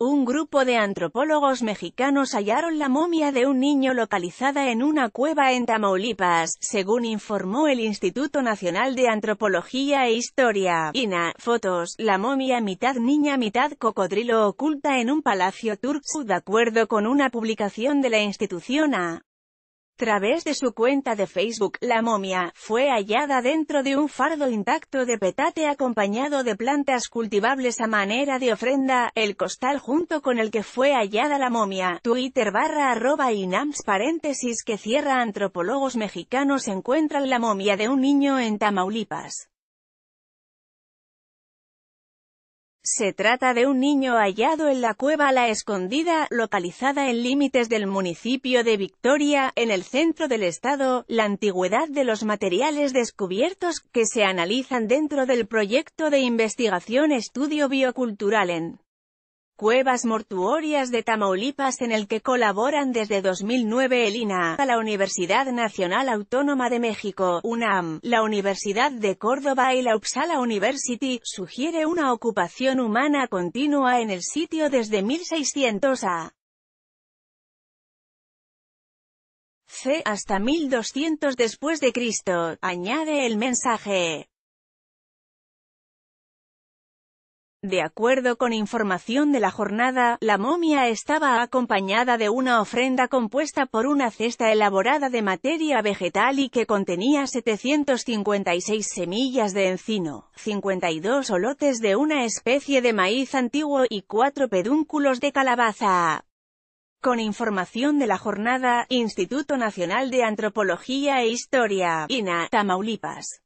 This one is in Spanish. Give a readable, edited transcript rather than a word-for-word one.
Un grupo de antropólogos mexicanos hallaron la momia de un niño localizada en una cueva en Tamaulipas, según informó el Instituto Nacional de Antropología e Historia, INAH. Fotos: la momia mitad niña mitad cocodrilo oculta en un palacio turco. De acuerdo con una publicación de la institución a través de su cuenta de Facebook, la momia fue hallada dentro de un fardo intacto de petate acompañado de plantas cultivables a manera de ofrenda. El costal junto con el que fue hallada la momia. Twitter /inams paréntesis que cierra. Antropólogos mexicanos encuentran la momia de un niño en Tamaulipas. Se trata de un niño hallado en la cueva La Escondida, localizada en límites del municipio de Victoria, en el centro del estado. La antigüedad de los materiales descubiertos, que se analizan dentro del proyecto de investigación Estudio Biocultural en Cuevas Mortuorias de Tamaulipas, en el que colaboran desde 2009 el INAH, la Universidad Nacional Autónoma de México, UNAM, la Universidad de Córdoba y la Uppsala University, sugiere una ocupación humana continua en el sitio desde 1600 a.C. hasta 1200 después de Cristo, añade el mensaje. De acuerdo con información de La Jornada, la momia estaba acompañada de una ofrenda compuesta por una cesta elaborada de materia vegetal y que contenía 756 semillas de encino, 52 olotes de una especie de maíz antiguo y 4 pedúnculos de calabaza. Con información de La Jornada, Instituto Nacional de Antropología e Historia, INAH, Tamaulipas.